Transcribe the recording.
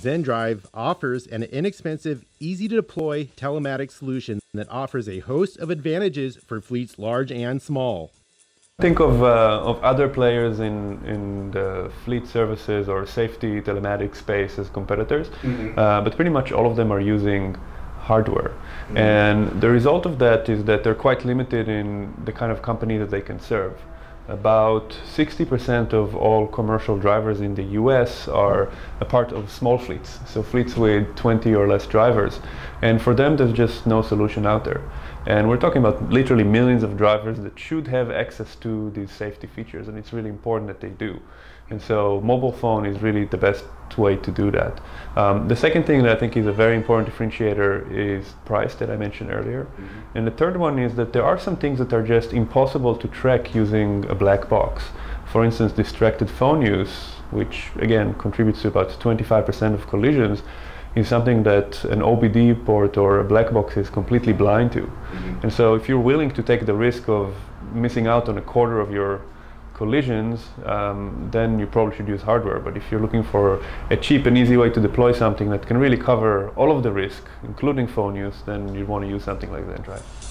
Zendrive offers an inexpensive, easy-to-deploy telematic solution that offers a host of advantages for fleets large and small. Think of other players in the fleet services or safety telematics space as competitors, but pretty much all of them are using hardware. And the result of that is that they're quite limited in the kind of company that they can serve. About 60% of all commercial drivers in the US are a part of small fleets, so fleets with 20 or less drivers. And for them, there's just no solution out there. And we're talking about literally millions of drivers that should have access to these safety features, and it's really important that they do. And so mobile phone is really the best way to do that. The second thing that I think is a very important differentiator is price that I mentioned earlier. And the third one is that there are some things that are just impossible to track using a black box. For instance, distracted phone use, which again contributes to about 25% of collisions, is something that an OBD port or a black box is completely blind to. And so if you're willing to take the risk of missing out on a quarter of your collisions, then you probably should use hardware. But if you're looking for a cheap and easy way to deploy something that can really cover all of the risk, including phone use, then you'd want to use something like Zendrive.